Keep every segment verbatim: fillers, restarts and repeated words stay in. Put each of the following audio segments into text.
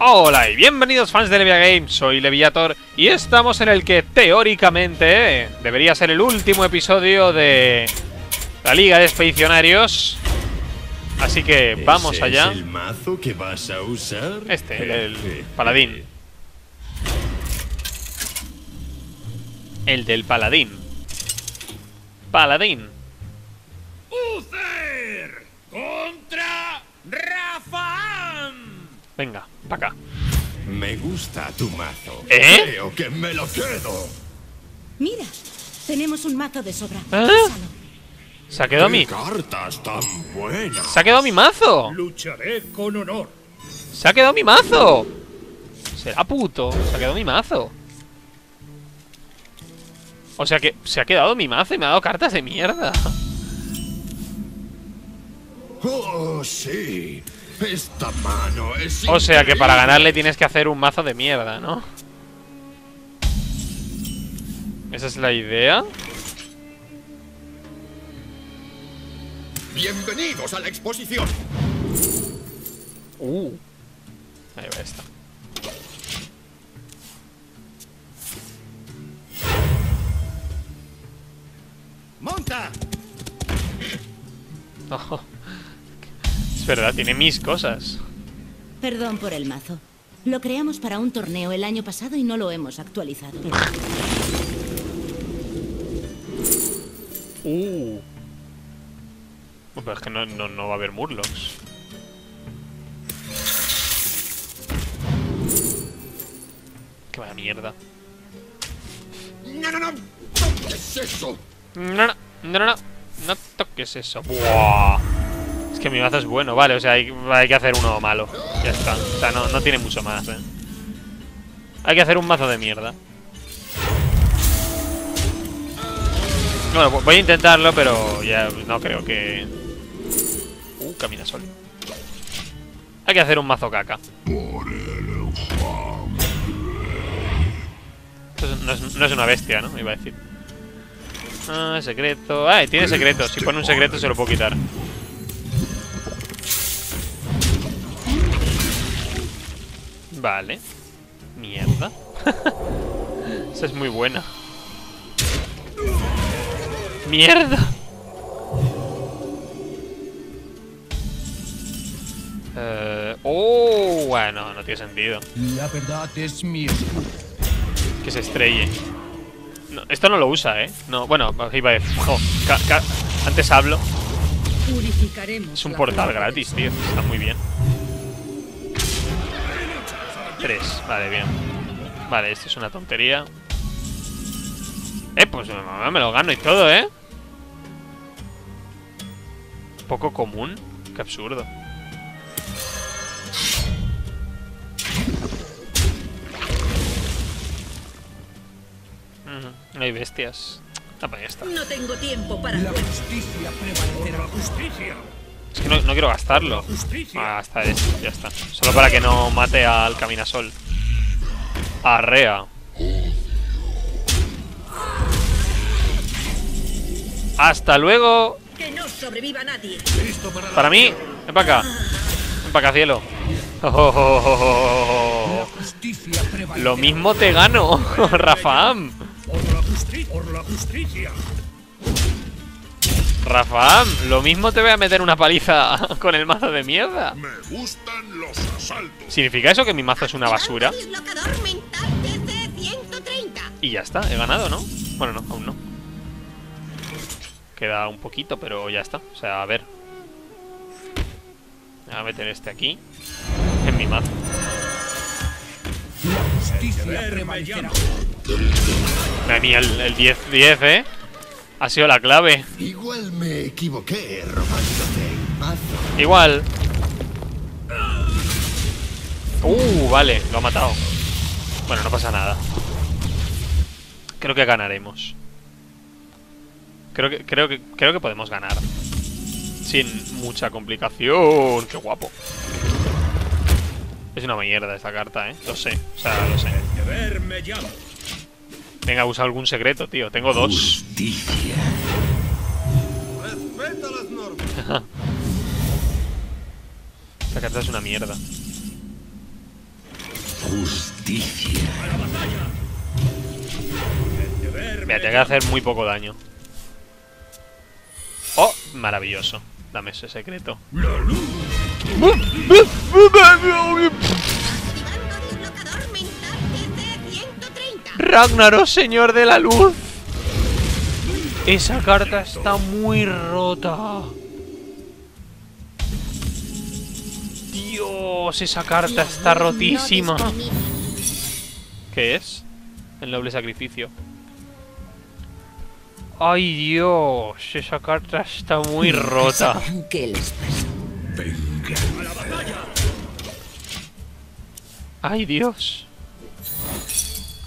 Hola y bienvenidos fans de Leviagames, soy Leviator y estamos en el que teóricamente debería ser el último episodio de La Liga de Expedicionarios. Así que vamos allá. ¿Es el mazo que vas a usar? Este, el, el paladín. El del paladín. Paladín. Uther contra Rafaam. Venga. Para acá. Me gusta tu mazo. ¿Eh? Creo que me lo quedo. Mira, tenemos un mazo de sobra. ¿Eh? Se ha quedado mi cartas tan buenas. Se ha quedado mi mazo. Lucharé con honor. Se ha quedado mi mazo. Será puto. Se ha quedado mi mazo. O sea que se ha quedado mi mazo y me ha dado cartas de mierda. Oh, sí. Esta mano es o sea que para ganarle tienes que hacer un mazo de mierda, ¿no? Esa es la idea. Bienvenidos a la exposición. Uh. Ahí va esta. Monta. Oh. Es verdad, tiene mis cosas. Perdón por el mazo. Lo creamos para un torneo el año pasado y no lo hemos actualizado. uh. Pero es que no, no, no va a haber murlocs. Qué vaya mierda. No, no, no. No toques eso. No, no, no, no. No toques eso. Buah. Es que mi mazo es bueno, vale, o sea, hay, hay que hacer uno malo. Ya está, o sea, no, no tiene mucho más, ¿eh? Hay que hacer un mazo de mierda. Bueno, voy a intentarlo, pero ya no creo que... Uh, camina solo. Hay que hacer un mazo caca. Esto no es, no es una bestia, ¿no? Me iba a decir. Ah, secreto... Ah, tiene secretos. Si pone un secreto se lo puedo quitar. Vale. Mierda. Esa es muy buena. ¡Mierda! Uh, ¡Oh! Bueno, no tiene sentido. La verdad es mía. Que se estrelle. No, esto no lo usa, ¿eh? No, bueno, iba a decir... Jo, antes hablo. Es un portal gratis, tío. Está muy bien. Tres. Vale, bien. Vale, esto es una tontería. Eh, pues me lo gano y todo, ¿eh? Poco común. Qué absurdo. Mm, hay bestias. Ah, pues ya está. No tengo tiempo para la justicia prevalecerá. Justicia. Es que no, no quiero gastarlo. Ah, está esto, ya está. Solo para que no mate al Caminasol. Arrea. Hasta luego. Que no sobreviva nadie. Para mí, ven para acá. Ven para acá, cielo. Oh, oh, oh, oh. Lo mismo te gano, Rafaam. Rafaam, lo mismo te voy a meter una paliza con el mazo de mierda. Me gustan los asaltos. ¿Significa eso que mi mazo es una basura? Y ya está, he ganado, ¿no? Bueno, no, aún no. Queda un poquito, pero ya está. O sea, a ver. Voy a meter este aquí. En mi mazo. Madre mía, el diez diez, ¿eh? Ha sido la clave. Igual me equivoqué robándote el mazo. Igual. Uh, vale, lo ha matado. Bueno, no pasa nada. Creo que ganaremos. Creo que, creo que, creo que podemos ganar. Sin mucha complicación. Qué guapo. Es una mierda esta carta, ¿eh? Lo sé, o sea, lo sé. Venga, usa algún secreto, tío. Tengo dos. Respeta las normas. Esta carta es una mierda. Justicia. Mira, te voy a hacer muy poco daño. Oh, maravilloso. Dame ese secreto. La luz. Ragnaros, señor de la luz. Esa carta está muy rota. Dios, esa carta está rotísima. ¿Qué es? El noble sacrificio. Ay, Dios, esa carta está muy rota. Ay, Dios.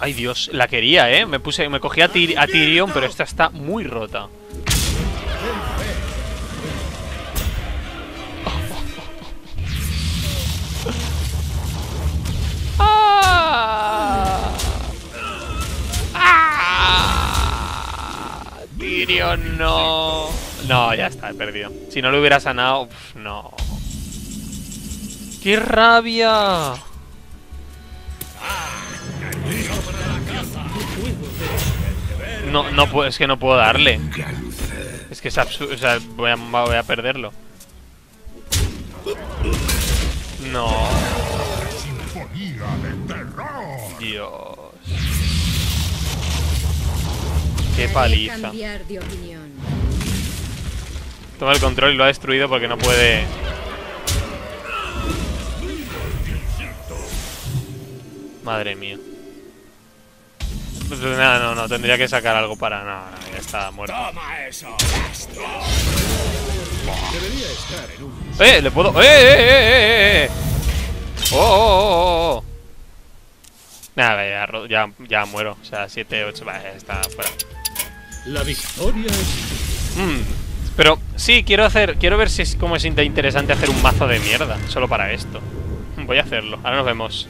Ay, Dios, la quería, eh. Me puse, me cogí a, Tyr a Tyrion, pero esta está muy rota. Oh, oh, oh. Ah. Ah. Tyrion, no. No, ya está, he perdido. Si no lo hubiera sanado, uf, no. ¡Qué rabia! No, no puedo, es que no puedo darle. Es que es absurdo, o sea, voy a, voy a perderlo. No. Dios. Qué paliza. Toma el control y lo ha destruido porque no puede... Madre mía. No, no, no, tendría que sacar algo para... No, no, ya está muerto. ¡Eh! ¡Le puedo! ¡Eh, eh, eh, eh! ¡Oh, oh, oh, oh! Nada, ya, ya, ya muero. O sea, siete, ocho... Vale, ya está fuera. La victoria es... Mm, pero sí, quiero hacer... Quiero ver si es como es interesante hacer un mazo de mierda. Solo para esto. Voy a hacerlo. Ahora nos vemos.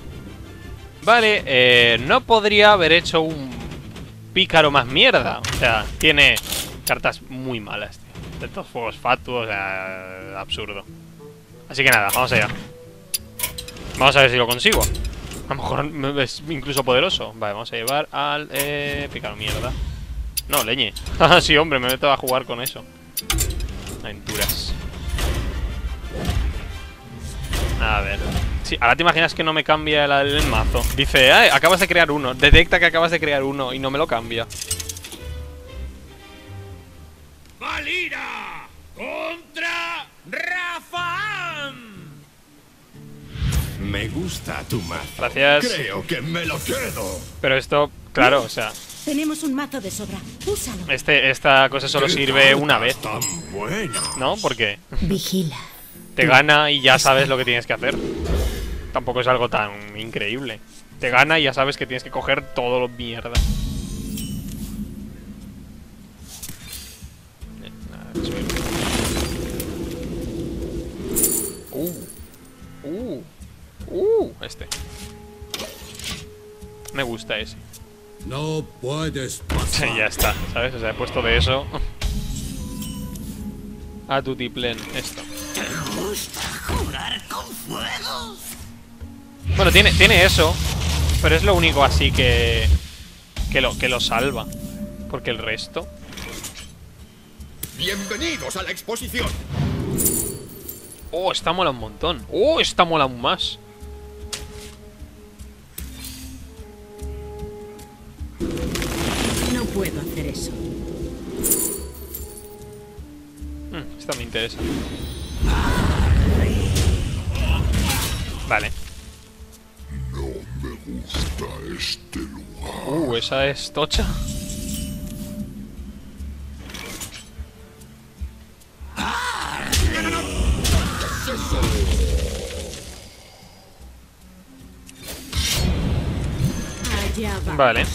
Vale, eh, no podría haber hecho un pícaro más mierda. O sea, tiene cartas muy malas, tío. De estos fuegos fatuos, o sea, absurdo. Así que nada, vamos allá. Vamos a ver si lo consigo. A lo mejor es incluso poderoso. Vale, vamos a llevar al eh, pícaro mierda. No, leñe. Sí, hombre, me meto a jugar con eso. Aventuras. A ver... Sí, ahora te imaginas que no me cambia el, el mazo. Dice, eh, acabas de crear uno. Detecta que acabas de crear uno y no me lo cambia. Valira contra Rafaam. Me gusta tu mazo. Gracias. Creo que me lo quedo. Pero esto, claro, o sea... Tenemos un mazo de sobra. Úsalo. Este, esta cosa solo sirve una vez. Tan buena. ¿No? ¿Por qué? Vigila. Te gana y ya sabes lo que tienes que hacer. Tampoco es algo tan increíble. Te gana y ya sabes que tienes que coger todo lo mierda. Uh, uh, uh, este. Me gusta ese. No puedes pasar. Ya está, ¿sabes? O sea, he puesto de eso. A tu tiplén, esto. ¿Te gusta jugar con fuego? Bueno, tiene, tiene eso, pero es lo único así que que lo, que lo salva, porque el resto... Bienvenidos a la exposición. Oh, esta mola un montón. Oh, esta mola aún más. No puedo hacer eso. Hmm, esta me interesa. Vale. No me gusta este lugar. Uh, esa es tocha. Vale.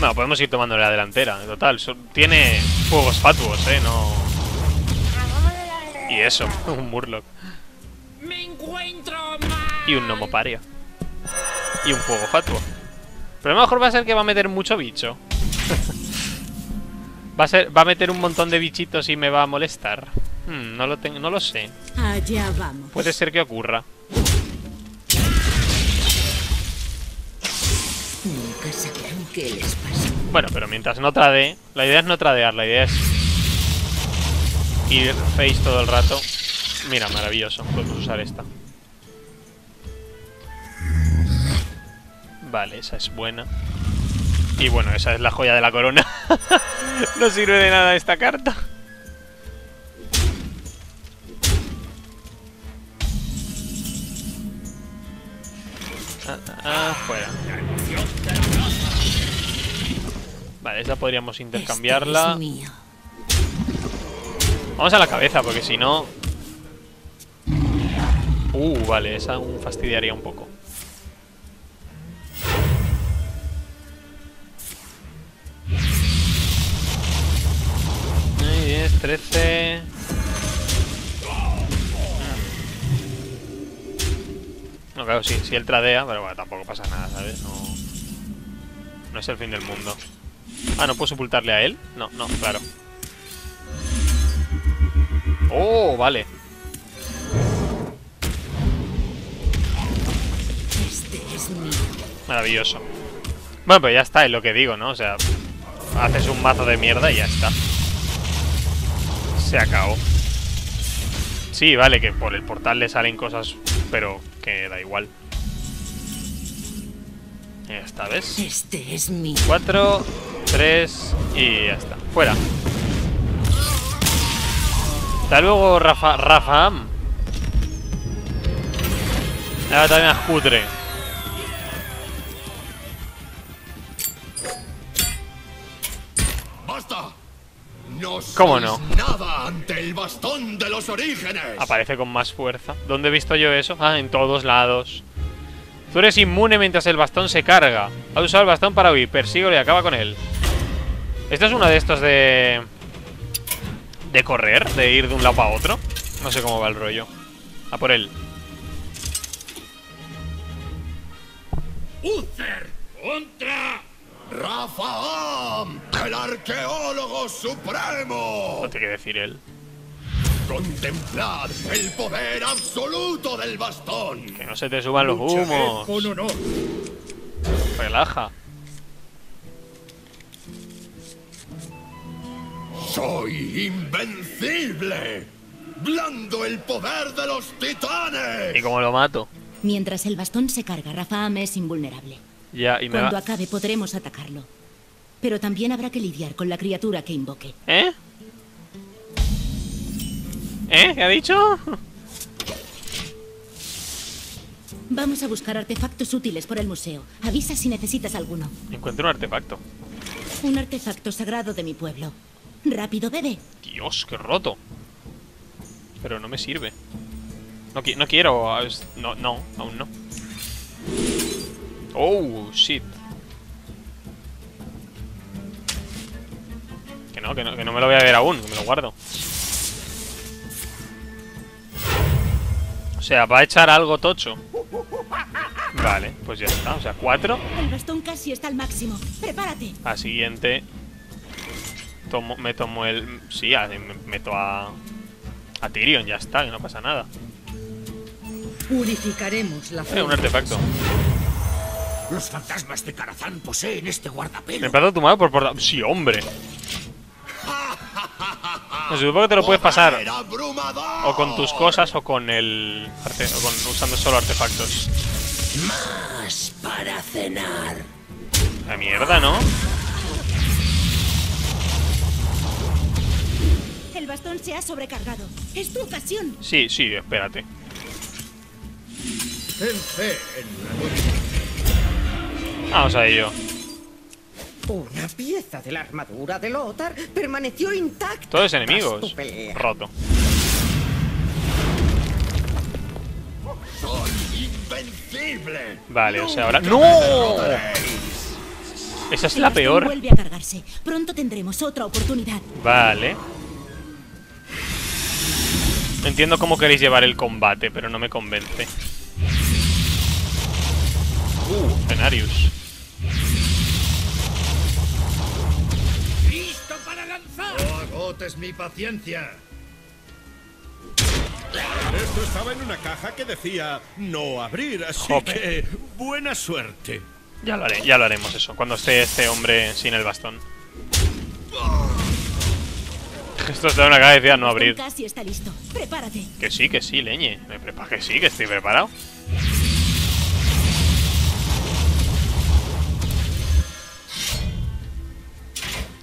No, podemos ir tomando la delantera. Total, tiene fuegos fatuos, eh, no. Y eso, un Murloc. Me encuentro mal. Y un Gnomo Paria. Y un fuego fatuo. Pero a lo mejor va a ser que va a meter mucho bicho. va, a ser, va a meter un montón de bichitos y me va a molestar. Hmm, no, lo no lo sé. Allá vamos. Puede ser que ocurra. qué les pasa. Bueno, pero mientras no trade, la idea es no tradear, la idea es ir face todo el rato. Mira, maravilloso, podemos usar esta. Vale, esa es buena. Y bueno, esa es la joya de la corona. No sirve de nada esta carta. Ah, ah, fuera. Vale, esta podríamos intercambiarla. Vamos a la cabeza, porque si no... Uh, vale, esa aún fastidiaría un poco. diez, trece... No, claro, sí, sí él tradea, pero bueno, tampoco pasa nada, ¿sabes? No, no es el fin del mundo. Ah, ¿no puedo sepultarle a él? No, no, claro. ¡Oh, vale! Maravilloso. Bueno, pues ya está, es lo que digo, ¿no? O sea, haces un mazo de mierda y ya está. Se acabó. Sí, vale, que por el portal le salen cosas, pero... que da igual. Ya está, ¿ves? Este es mi... cuatro, tres y ya está. Fuera. Hasta luego, Rafa, Rafaam. Ahora también a Jutre. ¡Basta! No ¿Cómo no? Nada ante el bastón de los orígenes. Aparece con más fuerza. ¿Dónde he visto yo eso? Ah, en todos lados. Tú eres inmune mientras el bastón se carga. Ha usado el bastón para huir. Persíguelo y acaba con él. Esto es uno de estos de... de correr, de ir de un lado para otro. No sé cómo va el rollo. A por él. Uther contra... Rafaam, el arqueólogo supremo. No tiene que decir él. Contemplad el poder absoluto del bastón. Que no se te suban los humos. Relaja. Soy invencible, blando el poder de los titanes. ¿Y cómo lo mato? Mientras el bastón se carga, Rafaam es invulnerable. Ya, y me Cuando va. acabe podremos atacarlo. Pero también habrá que lidiar con la criatura que invoque. ¿Eh? ¿Eh? ¿Qué ha dicho? Vamos a buscar artefactos útiles por el museo. Avisa si necesitas alguno. Encuentro un artefacto. Un artefacto sagrado de mi pueblo. Rápido, bebé. Dios, qué roto. Pero no me sirve. No, qui no quiero. No, no, aún no. Oh, shit. Que no, que no, que no me lo voy a ver aún, que me lo guardo. O sea, va a echar algo tocho. Vale, pues ya está, o sea, cuatro. El bastón casi está al máximo, prepárate. A siguiente tomo, me tomo el... Sí, a, me meto a... a Tyrion, ya está, que no pasa nada. Purificaremos la... Eh, un artefacto. Los fantasmas de Karazán poseen este guardapelo. El plato tomado por porta... Sí, hombre. No, supongo que te lo puedes pasar o con tus cosas o con el... Arte... o con usando solo artefactos. Más para cenar. La mierda, ¿no? El bastón se ha sobrecargado. Es tu ocasión. Sí, sí, espérate. Vamos a ello. Una pieza de la armadura de Lothar permaneció intacta. Todos enemigos. Roto. Soy invencible. Vale, o sea, ahora. ¡No! Esa es la peor. Vuelve a cargarse. Pronto tendremos otra oportunidad. Vale. Entiendo cómo queréis llevar el combate, pero no me convence. Uh, Cenarius. No agotes mi paciencia. Esto estaba en una caja que decía no abrir, así que buena suerte. Ya lo, haré, ya lo haremos eso, cuando esté este hombre sin el bastón. Esto te da una cara de decir no abrir. Casi está listo. Prepárate. Que sí, que sí, leñe. Me preparo, que sí, que estoy preparado.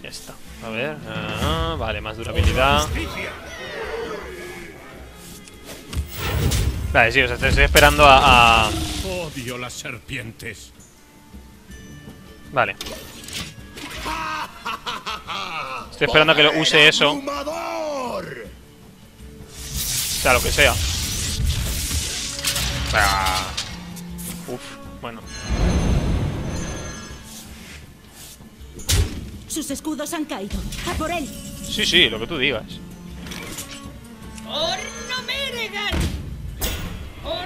Ya está. A ver. Ah, vale, más durabilidad. Vale, sí, o sea, te estoy esperando a... a... Odio las serpientes. Vale. Estoy esperando a que lo use eso. O sea, lo que sea. Ah. Uf, bueno. Sus escudos han caído. A por él. Sí, sí, lo que tú digas.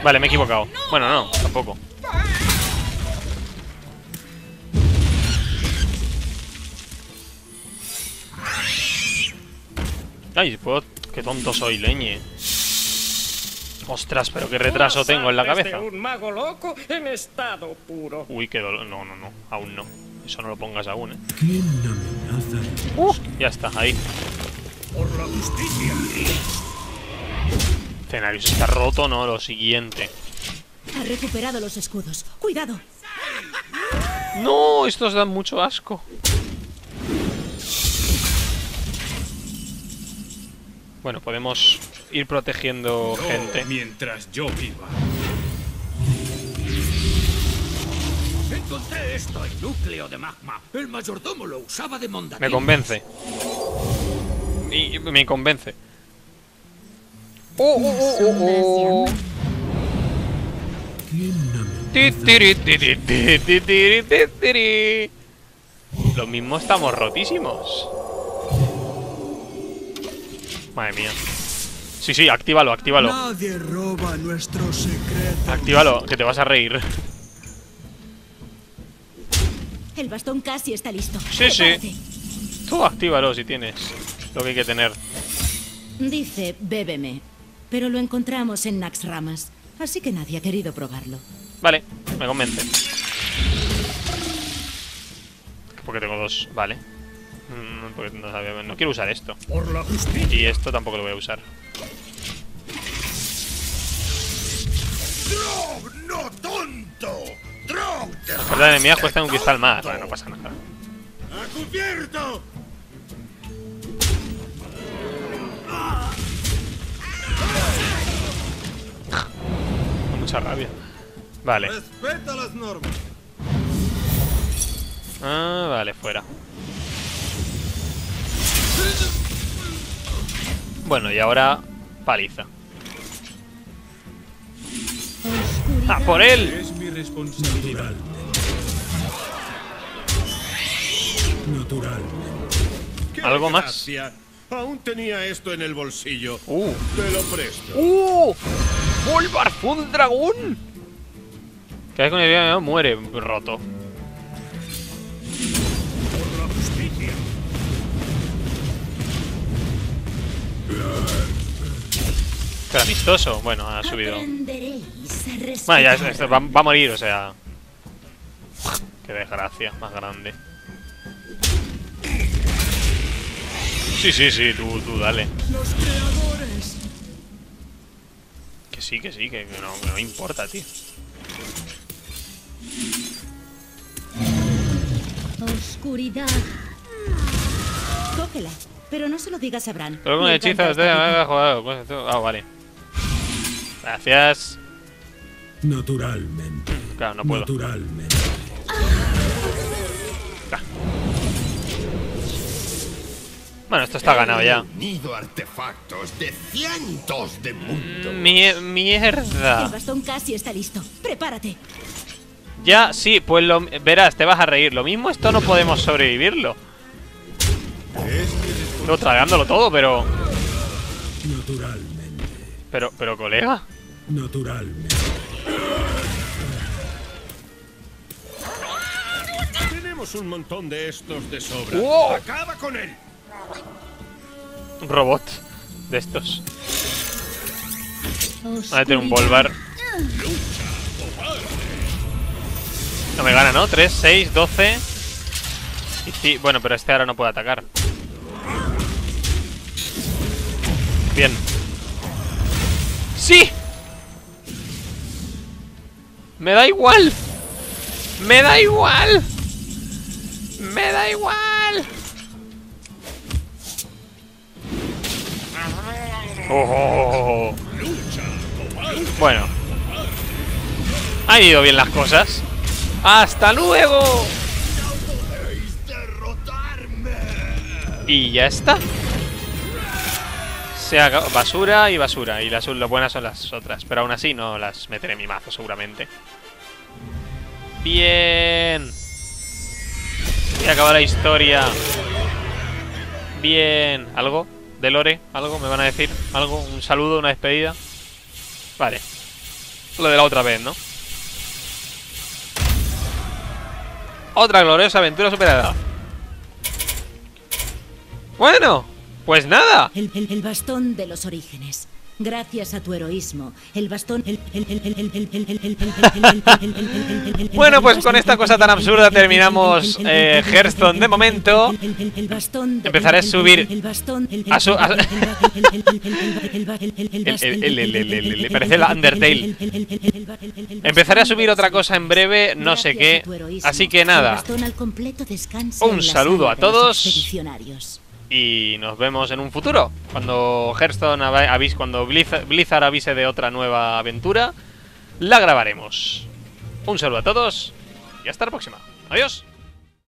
Vale, me he equivocado. Bueno, no, tampoco. Ay, puedo... Qué tonto soy, leñe. Ostras, pero qué retraso tengo en la cabeza. Un mago loco en estado puro. Uy, qué dolor. No, no, no. Aún no. Eso no lo pongas aún, eh. Uh, ya está, ahí. Por la justicia. Cenarius está roto, no. Lo siguiente. Ha recuperado los escudos. Cuidado. No, estos dan mucho asco. Bueno, podemos ir protegiendo no, gente. Mientras yo viva. Encontré esto, el núcleo de magma. El mayordomo lo usaba de mondadientes. Me convence. Y me convence. Oh, oh, oh, oh, oh. Lo mismo estamos rotísimos. Madre mía. Sí, sí, actívalo, actívalo. Nadie roba nuestros secretos. Actívalo, que te vas a reír. El bastón casi está listo. Sí, sí. Tú actívalo si tienes lo que hay que tener. Dice, bébeme. Pero lo encontramos en Naxramas, así que nadie ha querido probarlo. Vale, me convence. Porque tengo dos, vale. Porque no, sabía, no quiero usar esto. Y esto tampoco lo voy a usar. ¡No, tonto! Las cartas enemigas cuestan un cristal más. Vale, no pasa nada. ¡A cubierto! Con mucha rabia. Vale. Respeta las normas. Ah, vale, fuera. Bueno, y ahora paliza. ¡Ah, por él! Es mi responsabilidad. Natural. ¿Algo más? Aún tenía esto en el bolsillo. Uh. Te lo presto. ¡Uh! ¡Volbarfun dragón! Cada vez que una idea muere roto. Pero amistoso, bueno, ha subido. Bueno, ya esto va, va a morir, o sea. Qué desgracia, más grande. Sí, sí, sí, tú, tú, dale. Que sí, que sí, que no, que no me importa, tío. Oscuridad. Cógela. Pero no se lo digas a Bran. Pero con hechizos de ha jugado. Ah, vale. Gracias. Naturalmente. Claro, no puedo. Naturalmente. Ah. Bueno, esto está ganado ya. Nido artefactos de cientos de mundos. Mier mierda. El bastón casi está listo. Prepárate. Ya, sí, pues lo verás, te vas a reír. Lo mismo, esto no podemos sobrevivirlo. Estoy tragándolo todo, pero... Naturalmente. Pero, pero, colega. Naturalmente. Tenemos un montón de estos de sobra. ¡Wow! Acaba con él. Un robot de estos. Vale, tengo un Volbar. No me gana, ¿no? tres, seis, doce. Y sí, bueno, pero este ahora no puede atacar. Bien. ¡Sí! ¡Me da igual! ¡Me da igual! ¡Me da igual! Oh. Bueno, han ido bien las cosas. ¡Hasta luego! Y ya está. Se acabó. Basura y basura. Y las lo buenas son las otras. Pero aún así no las meteré en mi mazo seguramente. Bien. Se acabó la historia. Bien. ¿Algo? ¿De lore? ¿Algo? ¿Me van a decir? ¿Algo? ¿Un saludo? ¿Una despedida? Vale. Lo de la otra vez, ¿no? Otra gloriosa aventura superada. Bueno, pues nada. El, el, el bastón de los orígenes. Gracias a tu heroísmo. El bastón. Bueno, pues con esta cosa tan absurda terminamos eh, Hearthstone de momento. Empezaré a subir. A su, a... el, el, el, el, el, el, parece el Undertale. Empezaré a subir otra cosa en breve, no sé qué. Así que nada. Un saludo a todos. Y nos vemos en un futuro, cuando Hearthstone avise, cuando Blizzard avise de otra nueva aventura, la grabaremos. Un saludo a todos y hasta la próxima. Adiós.